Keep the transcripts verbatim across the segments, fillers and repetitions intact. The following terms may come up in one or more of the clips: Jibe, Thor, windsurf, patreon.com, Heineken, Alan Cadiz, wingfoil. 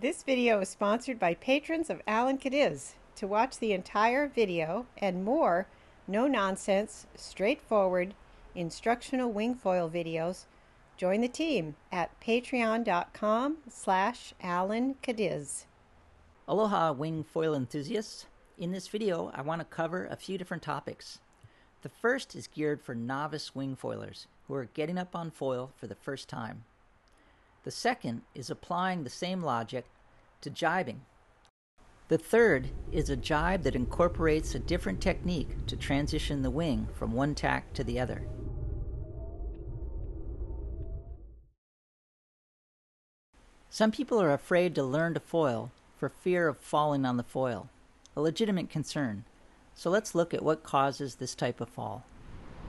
This video is sponsored by patrons of Alan Cadiz. To watch the entire video and more no-nonsense, straightforward, instructional wing foil videos, join the team at patreon.com slash Alan Cadiz. Aloha wing foil enthusiasts. In this video, I want to cover a few different topics. The first is geared for novice wing foilers who are getting up on foil for the first time. The second is applying the same logic to jibing. The third is a jibe that incorporates a different technique to transition the wing from one tack to the other. Some people are afraid to learn to foil for fear of falling on the foil, a legitimate concern. So let's look at what causes this type of fall.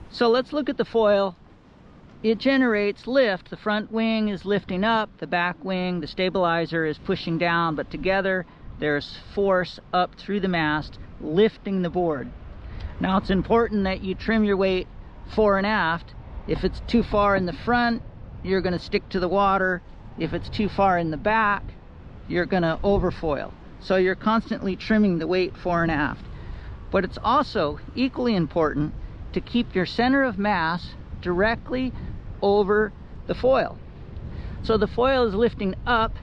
So let's look at the foil. It generates lift. The front wing is lifting up, the back wing, the stabilizer is pushing down, but together there's force up through the mast lifting the board. Now it's important that you trim your weight fore and aft. If it's too far in the front, you're going to stick to the water. If it's too far in the back, you're going to overfoil. So you're constantly trimming the weight fore and aft. But it's also equally important to keep your center of mass directly over the foil. So the foil is lifting up,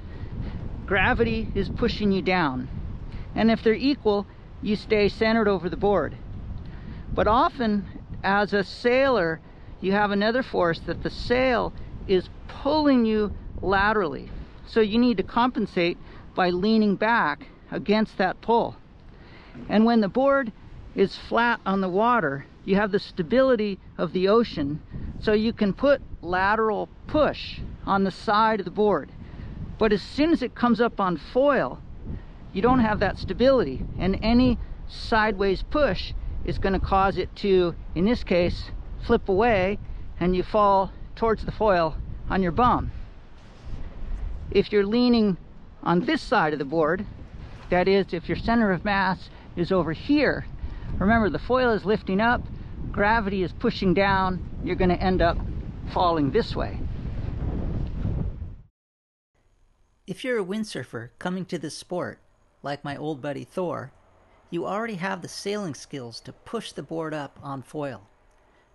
gravity is pushing you down, and if they're equal, you stay centered over the board. But often as a sailor, you have another force that the sail is pulling you laterally, so you need to compensate by leaning back against that pull. And when the board is flat on the water, you have the stability of the ocean, so you can put lateral push on the side of the board. But as soon as it comes up on foil, you don't have that stability, and any sideways push is going to cause it to, in this case, flip away, and you fall towards the foil on your bum. If you're leaning on this side of the board, that is, if your center of mass is over here, remember the foil is lifting up, gravity is pushing down, you're going to end up falling this way. If you're a windsurfer coming to this sport, like my old buddy Thor, you already have the sailing skills to push the board up on foil.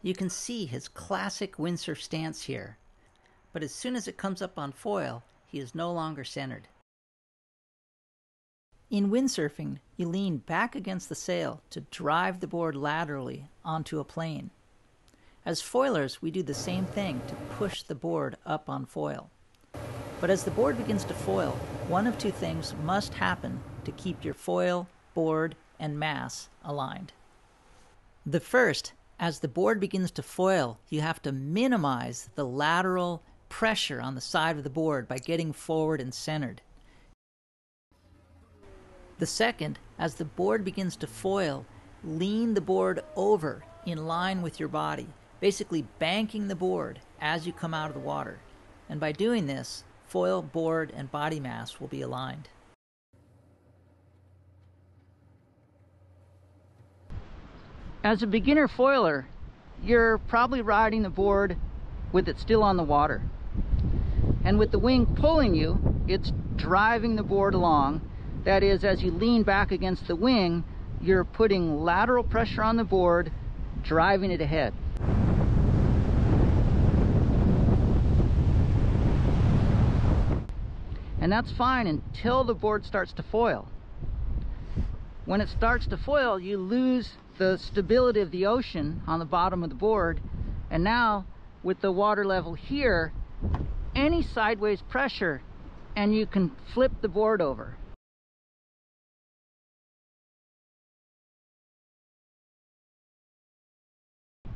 You can see his classic windsurf stance here, but as soon as it comes up on foil, he is no longer centered. In windsurfing, you lean back against the sail to drive the board laterally onto a plane. As foilers, we do the same thing to push the board up on foil. But as the board begins to foil, one of two things must happen to keep your foil, board, and mass aligned. The first, as the board begins to foil, you have to minimize the lateral pressure on the side of the board by getting forward and centered. The second, as the board begins to foil, lean the board over in line with your body, basically banking the board as you come out of the water. And by doing this, foil, board, and body mass will be aligned. As a beginner foiler, you're probably riding the board with it still on the water. And with the wing pulling you, it's driving the board along. That is, as you lean back against the wing, you're putting lateral pressure on the board, driving it ahead. And that's fine until the board starts to foil. When it starts to foil, you lose the stability of the ocean on the bottom of the board. And now, with the water level here, any sideways pressure, and you can flip the board over.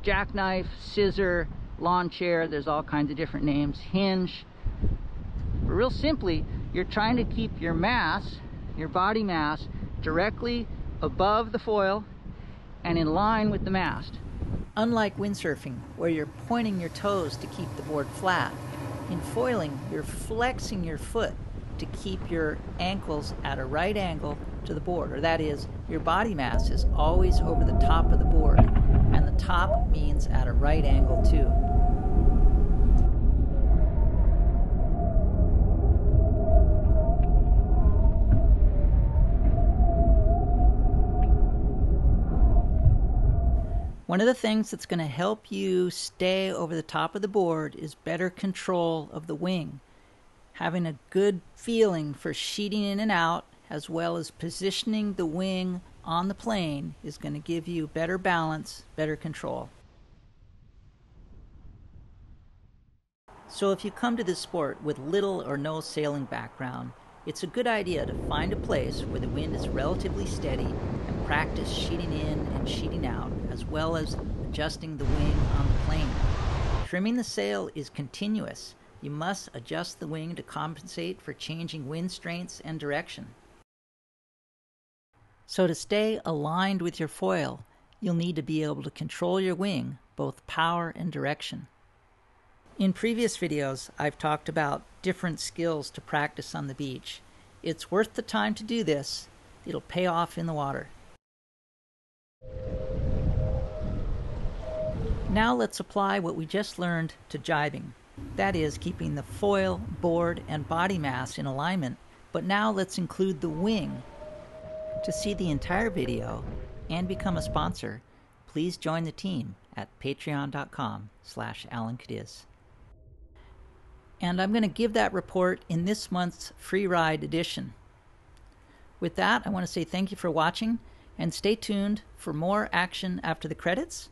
Jackknife, scissor, lawn chair, there's all kinds of different names, hinge. But real simply, you're trying to keep your mass, your body mass, directly above the foil and in line with the mast. Unlike windsurfing, where you're pointing your toes to keep the board flat, in foiling, you're flexing your foot to keep your ankles at a right angle to the board, or that is, your body mass is always over the top of the board. And the top means at a right angle too. One of the things that's going to help you stay over the top of the board is better control of the wing. Having a good feeling for sheeting in and out, as well as positioning the wing on the plane, is going to give you better balance, better control. So if you come to this sport with little or no sailing background, it's a good idea to find a place where the wind is relatively steady and practice sheeting in and sheeting out, as well as adjusting the wing on the plane. Trimming the sail is continuous. You must adjust the wing to compensate for changing wind strengths and direction. So to stay aligned with your foil, you'll need to be able to control your wing, both power and direction. In previous videos, I've talked about different skills to practice on the beach. It's worth the time to do this. It'll pay off in the water. Now let's apply what we just learned to jibing. That is, keeping the foil, board, and body mass in alignment. But now let's include the wing. To see the entire video and become a sponsor, please join the team at patreon dot com slash Alan Cadiz. And I'm going to give that report in this month's free ride edition. With that, I want to say thank you for watching, and stay tuned for more action after the credits.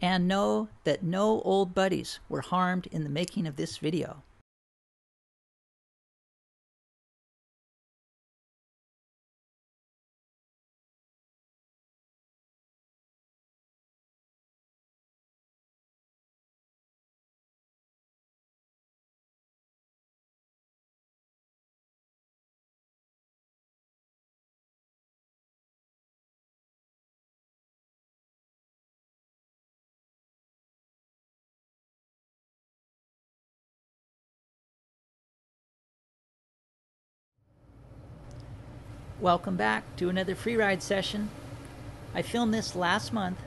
And know that no old buddies were harmed in the making of this video. Welcome back to another free ride session. I filmed this last month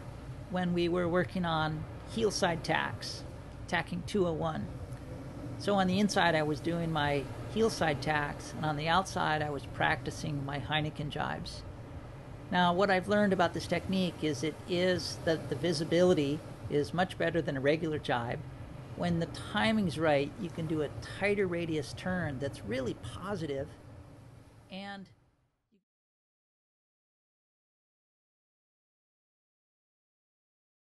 when we were working on heel side tacks, tacking two oh one. So on the inside I was doing my heel side tacks, and on the outside I was practicing my Heineken jibes. Now what I've learned about this technique is it is that the visibility is much better than a regular jibe. When the timing's right, you can do a tighter radius turn that's really positive,